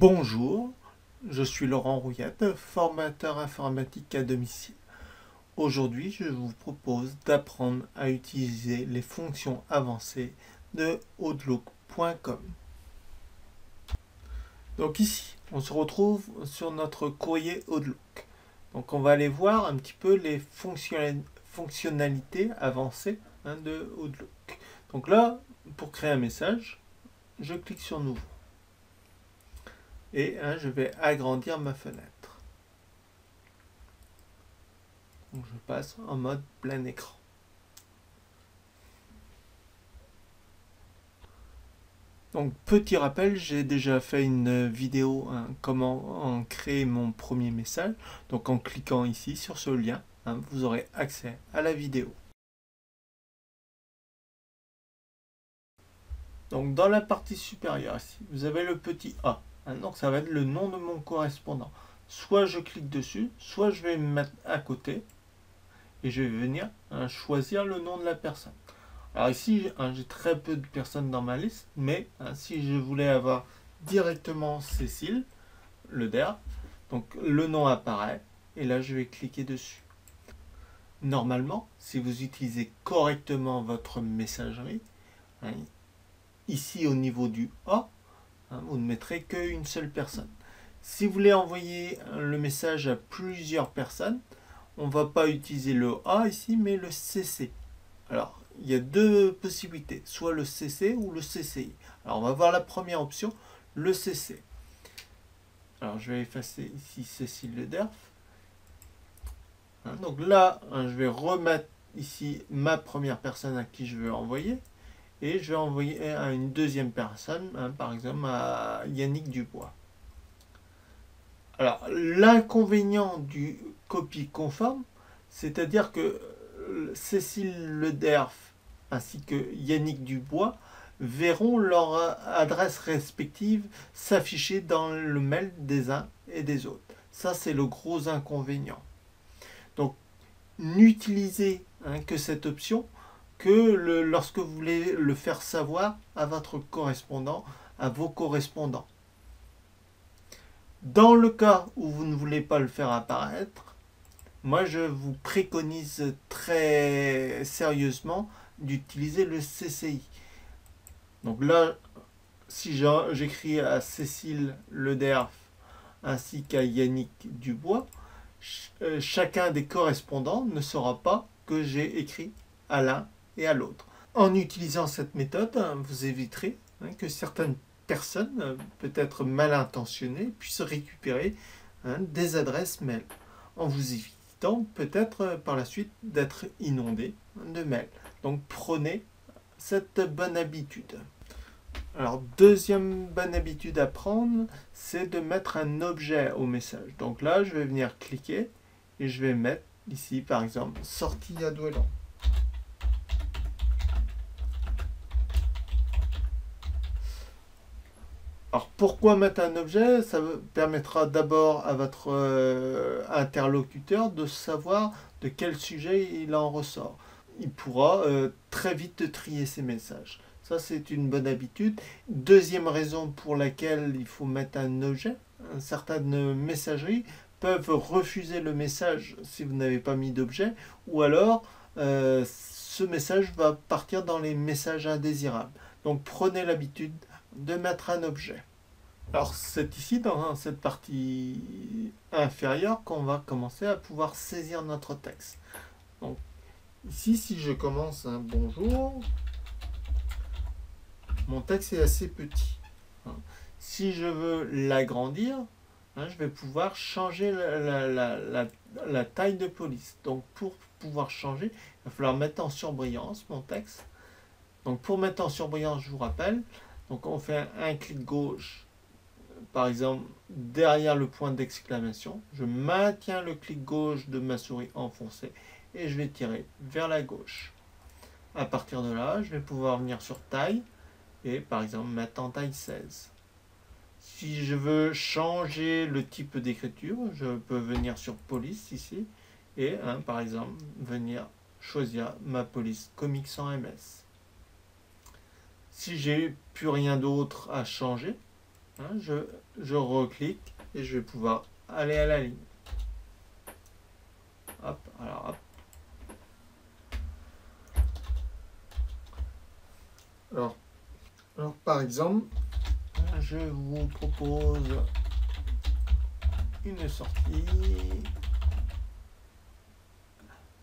Bonjour, je suis Laurent Rouillet, formateur informatique à domicile. Aujourd'hui, je vous propose d'apprendre à utiliser les fonctions avancées de Outlook.com. Donc ici, on se retrouve sur notre courrier Outlook. Donc on va aller voir un petit peu les fonctionnalités avancées de Outlook. Donc là, pour créer un message, je clique sur Nouveau. Et je vais agrandir ma fenêtre. Donc, je passe en mode plein écran. Donc petit rappel, j'ai déjà fait une vidéo comment créer mon premier message. Donc en cliquant ici sur ce lien, vous aurez accès à la vidéo. Donc dans la partie supérieure ici, vous avez le petit A. Donc ça va être le nom de mon correspondant. Soit je clique dessus, soit je vais me mettre à côté et je vais venir choisir le nom de la personne. Alors ici, j'ai très peu de personnes dans ma liste, mais si je voulais avoir directement Cécile Le Derf, donc le nom apparaît et là je vais cliquer dessus. Normalement, si vous utilisez correctement votre messagerie, ici au niveau du A, vous ne mettrez qu'une seule personne. Si vous voulez envoyer le message à plusieurs personnes, on ne va pas utiliser le A ici, mais le CC. Alors, il y a deux possibilités, soit le CC ou le CCI. Alors, on va voir la première option, le CC. Alors, je vais effacer ici Cécile Le Derf. Donc là, je vais remettre ici ma première personne à qui je veux envoyer. Et je vais envoyer à une deuxième personne, par exemple à Yannick Dubois. Alors, l'inconvénient du copie conforme, c'est-à-dire que Cécile Le Derf ainsi que Yannick Dubois verront leur adresse respective s'afficher dans le mail des uns et des autres. Ça, c'est le gros inconvénient. Donc, n'utilisez que cette option que lorsque vous voulez le faire savoir à votre correspondant, à vos correspondants. Dans le cas où vous ne voulez pas le faire apparaître, moi je vous préconise très sérieusement d'utiliser le CCI. Donc là, si j'écris à Cécile Le Derf ainsi qu'à Yannick Dubois, chacun des correspondants ne saura pas que j'ai écrit à l'un et à l'autre. En utilisant cette méthode, vous éviterez que certaines personnes, peut-être mal intentionnées, puissent récupérer des adresses mail, en vous évitant peut-être par la suite d'être inondé de mails. Donc prenez cette bonne habitude. Alors deuxième bonne habitude à prendre, c'est de mettre un objet au message. Donc là, je vais venir cliquer et je vais mettre ici par exemple « Sortie à Doëlan ». Alors pourquoi mettre un objet? Ça permettra d'abord à votre interlocuteur de savoir de quel sujet il en ressort. Il pourra très vite trier ses messages. Ça, c'est une bonne habitude. Deuxième raison pour laquelle il faut mettre un objet, certaines messageries peuvent refuser le message si vous n'avez pas mis d'objet, ou alors ce message va partir dans les messages indésirables. Donc prenez l'habitude de mettre un objet. Alors c'est ici dans cette partie inférieure qu'on va commencer à pouvoir saisir notre texte. Donc ici, si je commence un bonjour, mon texte est assez petit. Si je veux l'agrandir, je vais pouvoir changer la taille de police. Donc pour pouvoir changer, il va falloir mettre en surbrillance mon texte. Donc pour mettre en surbrillance, je vous rappelle, donc on fait un clic gauche, par exemple, derrière le point d'exclamation. Je maintiens le clic gauche de ma souris enfoncée et je vais tirer vers la gauche. À partir de là, je vais pouvoir venir sur taille et par exemple mettre en taille 16. Si je veux changer le type d'écriture, je peux venir sur police ici et par exemple venir choisir ma police Comic Sans MS. Si j'ai plus rien d'autre à changer, Je reclique et je vais pouvoir aller à la ligne. Hop, alors hop. Alors par exemple, je vous propose une sortie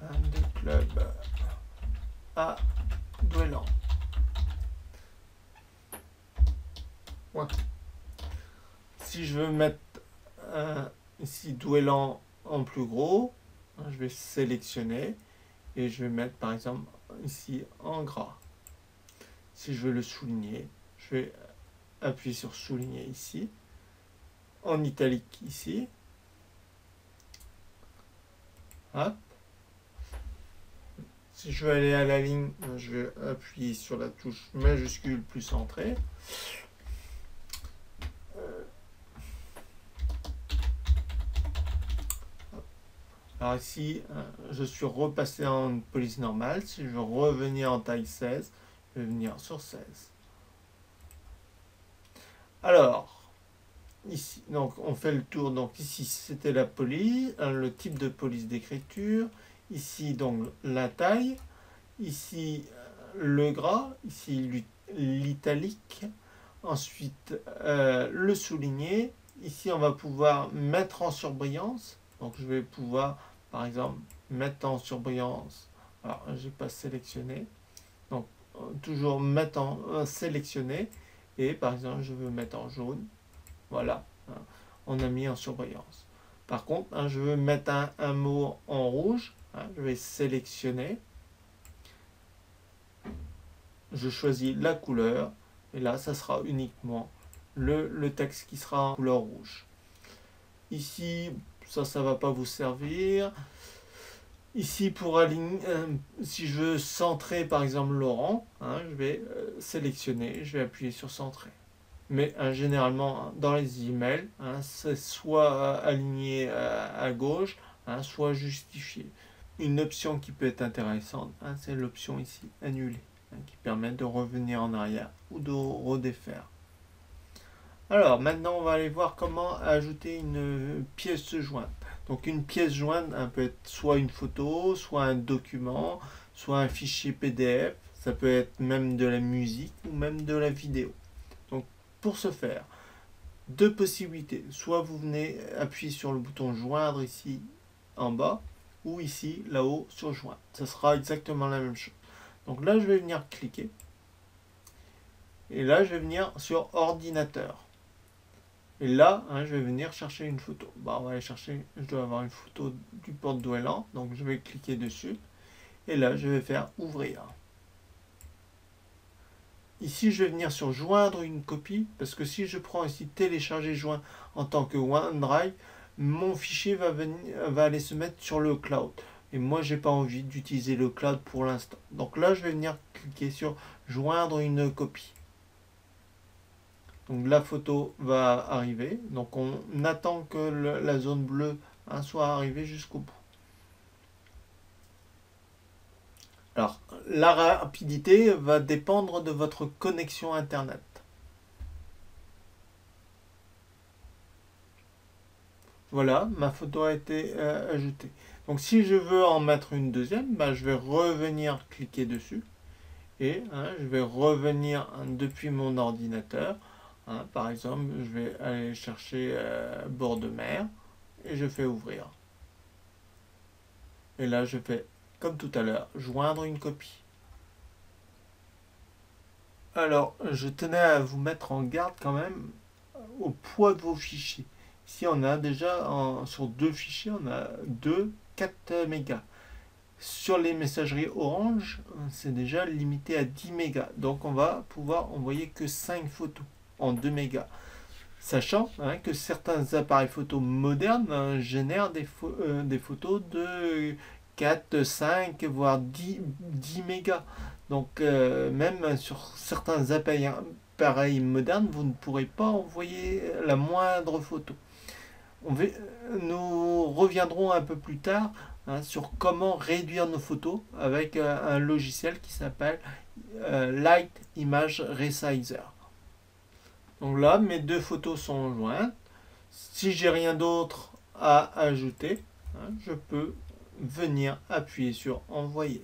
de club à Doëlan. Ouais. Si je veux mettre ici Doëlan en plus gros, je vais sélectionner et je vais mettre par exemple ici en gras. Si je veux le souligner, je vais appuyer sur souligner ici, en italique ici. Hop. Si je veux aller à la ligne, je vais appuyer sur la touche majuscule plus entrée. Alors ici, je suis repassé en police normale. Si je veux revenir en taille 16, je vais venir sur 16. Alors, ici, donc on fait le tour. Donc ici, c'était la police, le type de police d'écriture. Ici, donc la taille. Ici, le gras. Ici, l'italique. Ensuite, le souligné. Ici, on va pouvoir mettre en surbrillance. Donc je vais pouvoir, par exemple, mettre en surbrillance. Alors, je n'ai pas sélectionné. Donc, toujours mettre en sélectionner. Et par exemple, je veux mettre en jaune. Voilà. Hein, on a mis en surbrillance. Par contre, hein, je veux mettre un mot en rouge. Hein, je vais sélectionner. Je choisis la couleur. Et là, ça sera uniquement le texte qui sera en couleur rouge. Ici, ça va pas vous servir. Ici, pour aligner, si je veux centrer par exemple Laurent, hein, je vais sélectionner, je vais appuyer sur centrer. Mais généralement, dans les emails, hein, c'est soit aligné à gauche, hein, soit justifié. Une option qui peut être intéressante, hein, c'est l'option ici, annuler, hein, qui permet de revenir en arrière ou de redéfaire. Alors, maintenant, on va aller voir comment ajouter une pièce jointe. Donc, une pièce jointe peut être soit une photo, soit un document, soit un fichier PDF. Ça peut être même de la musique ou même de la vidéo. Donc, pour ce faire, deux possibilités. Soit vous venez appuyer sur le bouton joindre ici en bas ou ici là-haut sur joindre. Ça sera exactement la même chose. Donc là, je vais venir cliquer. Et là, je vais venir sur ordinateur. Et là, hein, je vais venir chercher une photo. Bah, on va aller chercher, je dois avoir une photo du porte d'Ouellan. Donc, je vais cliquer dessus. Et là, je vais faire ouvrir. Ici, je vais venir sur joindre une copie. Parce que si je prends ici télécharger joint en tant que OneDrive, mon fichier va aller se mettre sur le cloud. Et moi, j'ai pas envie d'utiliser le cloud pour l'instant. Donc là, je vais venir cliquer sur joindre une copie. Donc la photo va arriver. Donc on attend que la zone bleue hein, soit arrivée jusqu'au bout. Alors la rapidité va dépendre de votre connexion internet. Voilà, ma photo a été ajoutée. Donc si je veux en mettre une deuxième, bah, je vais revenir cliquer dessus. Et hein, je vais revenir hein, depuis mon ordinateur. Hein, par exemple, je vais aller chercher bord de mer et je fais ouvrir. Et là, je fais, comme tout à l'heure, joindre une copie. Alors, je tenais à vous mettre en garde quand même au poids de vos fichiers. Ici, on a déjà, sur deux fichiers, on a 4 mégas. Sur les messageries Orange, c'est déjà limité à 10 mégas. Donc, on va pouvoir envoyer que 5 photos. En 2 mégas, sachant hein, que certains appareils photo modernes génèrent des photos de 4, 5 voire 10 mégas. Donc même sur certains appareils modernes, vous ne pourrez pas envoyer la moindre photo. Nous reviendrons un peu plus tard hein, sur comment réduire nos photos avec un logiciel qui s'appelle Light Image Resizer. Donc là, mes deux photos sont jointes. Si j'ai rien d'autre à ajouter, hein, je peux venir appuyer sur envoyer.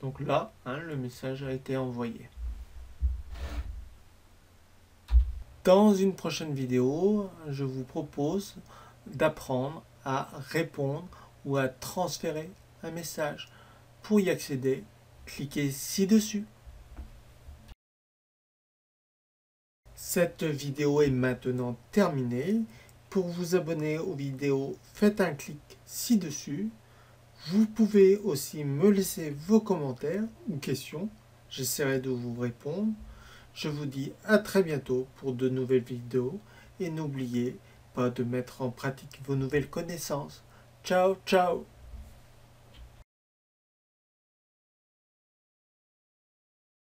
Donc là, hein, le message a été envoyé. Dans une prochaine vidéo, je vous propose d'apprendre à répondre ou à transférer un message. Pour y accéder, cliquez ci-dessus. Cette vidéo est maintenant terminée. Pour vous abonner aux vidéos, faites un clic ci-dessus. Vous pouvez aussi me laisser vos commentaires ou questions. J'essaierai de vous répondre. Je vous dis à très bientôt pour de nouvelles vidéos. Et n'oubliez pas de mettre en pratique vos nouvelles connaissances. Ciao, ciao!